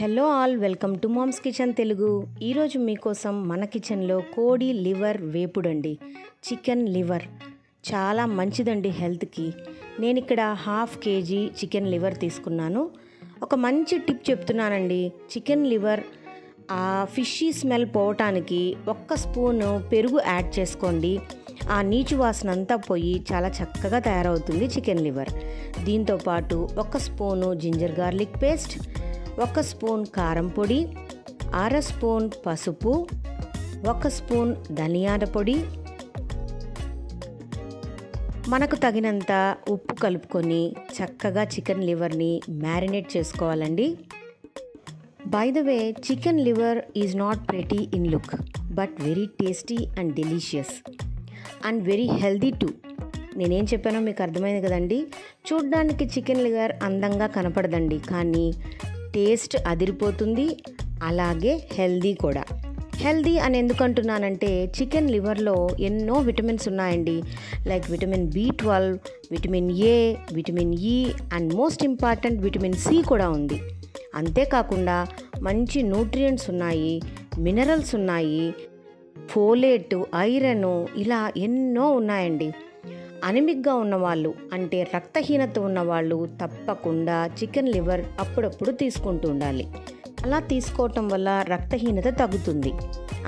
Hello all welcome to moms kitchen Telugu. ई रोजु मीकोसम मन किचन लो कोडी लिवर वेपुडंडी, चिकन लिवर चाला मंचिदंडी हेल्थ की। नेनु इक्कड़ा हाफ केजी चिकन लिवर तीसुकुन्नानु। ओक मंची टिप चेप्तुन्नानंडी, चिकन लिवर आ फिशी स्मेल पोवडानिकी ओक्क स्पून पेरुगु याड चेसुकोंडी। ఆ నీచు వాసన అంతా పోయి చాలా చక్కగా తయారవుతుంది చికెన్ లివర్। దీంతో పాటు 1 spoon ginger garlic paste, 1 spoon కారం పొడి, 1/2 స్పూన్ పసుపు, 1 స్పూన్ ధనియాల పొడి, మనకు తగినంత ఉప్పు కలుపుకొని చక్కగా చికెన్ లివర్ ని మారినేట్ చేసుకోవాలండి। By the way, chicken liver is not pretty in look but very tasty and delicious and very healthy too. నేనేం చెప్పానో మీకు అర్థమైంది కదండి। చూడడానికి చికెన్ లివర్ అందంగా కనపడదండి, కానీ టేస్ట్ అదిరిపోతుంది, అలాగే హెల్దీ కూడా। హెల్దీ అని ఎందుకు అంటున్నానంటే చికెన్ లివర్లో ఎన్నో విటమిన్స్ ఉన్నాయండి, like vitamin B12, vitamin A, vitamin E and most important vitamin C కూడా ఉంది। అంతేకాకుండా మంచి న్యూట్రియంట్స్ ఉన్నాయి, మినరల్స్ ఉన్నాయి, ఫోలేట్, ఐరన్ ఇలా ఎన్నో ఉన్నాయండి। అనిమిక్గా ఉన్నవాళ్ళు అంటే రక్తహీనత ఉన్నవాళ్ళు తప్పకుండా చికెన్ లివర్ అప్పుడప్పుడు తీసుకుంటూ ఉండాలి। అలా తీసుకోవటం వల్ల రక్తహీనత తగ్గుతుంది।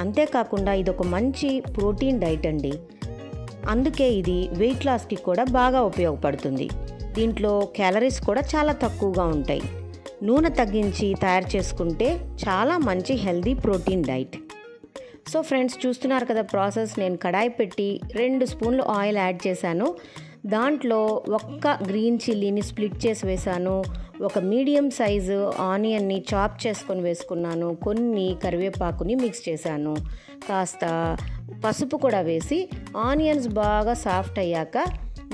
అంతేకాకుండా ఇదొక మంచి ప్రోటీన్ డైట్ అండి, అందుకే ఇది వెయిట్ లాస్కి కూడా బాగా ఉపయోగపడుతుంది। దీంట్లో క్యాలరీస్ కూడా చాలా తక్కువగా ఉంటాయి। నూనె తగ్గించి తయారు చేసుకుంటే చాలా మంచి healthy protein diet. So friends, చూస్తున్నారు కదా ప్రాసెస్। నేను కడాయి పెట్టి 2 స్పూన్లు ఆయిల్ యాడ్ చేశాను, దాంట్లో 1 గ్రీన్ చిల్లీని స్ప్లిట్ చేసి వేసాను, 1 మీడియం సైజు ఆనియన్ని చాప్ చేసుకొని వేసుకున్నాను, కొన్ని కరివేపాకుని మిక్స్ చేశాను, కాస్త పసుపు కూడా వేసి ఆనియన్స్ బాగా సాఫ్ట్ అయ్యాక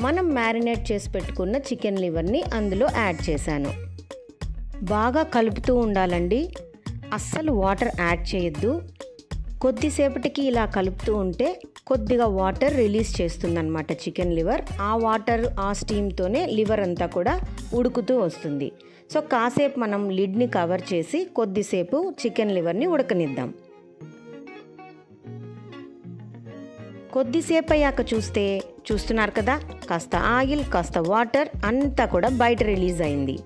మనం మ్యారినేట్ చేసి పెట్టుకున్న చికెన్ లివర్ని అందులో యాడ్ చేశాను। బాగా కలుపుతూ ఉండాలండి, అస్సలు వాటర్ యాడ్ చేయొద్దు। కొద్దిసేపటికి ఇలా కలుపుతూ ఉంటే కొద్దిగా వాటర్ రిలీజ్ చేస్తుందన్నమాట చికెన్ లివర్। ఆ వాటర్ ఆ స్టీమ్తోనే లివర్ అంతా కూడా ఉడుకుతూ వస్తుంది। సో కాసేపు మనం లిడ్ని కవర్ చేసి కొద్దిసేపు చికెన్ లివర్ని ఉడకనిద్దాం। కొద్దిసేపు అయ్యాక చూస్తున్నారు కదా, కాస్త ఆయిల్ కాస్త వాటర్ అంతా కూడా బయట రిలీజ్ అయింది।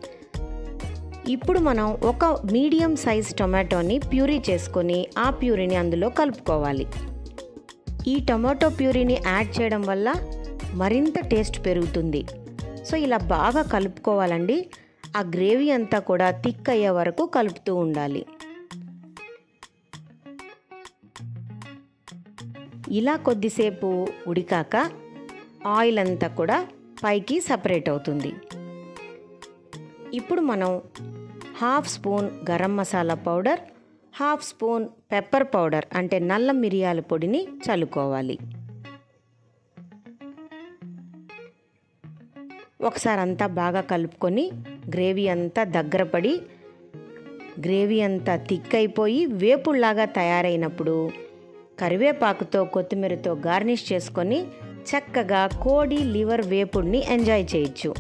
ఇప్పుడు మనం 1 మీడియం సైజ్ టొమాటోని ప్యూరీ చేసుకొని ఆ ప్యూరీని అందులో కలుపుకోవాలి। ఈ టొమాటో ప్యూరీని యాడ్ చేయడం వల్ల మరింత టేస్ట్ పెరుగుతుంది। సో ఇలా బాగా కలుపుకోవాలండి, ఆ గ్రేవీ అంతా కూడా థిక్ అయ్యే వరకు కలుపుతూ ఉండాలి। ఇలా కొద్దిసేపు ఉడికాక ఆయిల్ అంతా కూడా పైకి సపరేట్ అవుతుంది। ఇప్పుడు మనం 1/2 spoon garam masala powder, 1/2 spoon pepper powder అంటే నల్ల మిరియాల పొడిని చల్లుకోవాలి। ఒకసారి అంతా బాగా కలుపుకొని గ్రేవీ అంతా దగ్గర పడి గ్రేవీ అంతా థిక్ అయిపోయి వేపుళ్లాగా తయారైనప్పుడు కరివేపాకుతో కొత్తిమీరతో గార్నిష్ చేసుకొని చక్కగా కోడి లివర్ వేపుడిని ఎంజాయ్ చేయొచ్చు।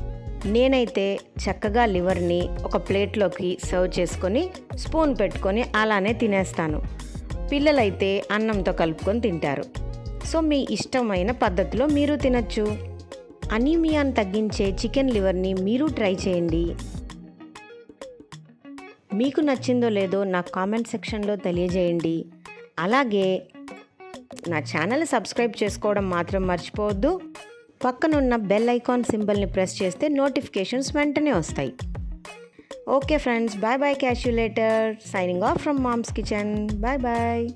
నేనైతే చక్కగా లివర్ని ఒక ప్లేట్లోకి సర్వ్ చేసుకొని స్పూన్ పెట్టుకొని అలానే తినేస్తాను, పిల్లలైతే అన్నంతో కలుపుకొని తింటారు। సో మీ ఇష్టమైన పద్ధతిలో మీరు తినచ్చు। అనీమియాను తగ్గించే చికెన్ లివర్ని మీరు ట్రై చేయండి। మీకు నచ్చిందో లేదో నా కామెంట్ సెక్షన్లో తెలియజేయండి। అలాగే నా ఛానల్ సబ్స్క్రైబ్ చేసుకోవడం మాత్రం మర్చిపోవద్దు। పక్కనున్న బెల్ ఐకాన్ సింబల్ని ప్రెస్ చేస్తే నోటిఫికేషన్స్ వెంటనే వస్తాయి। Okay friends, bye bye, catch you later, signing off from moms kitchen, bye bye.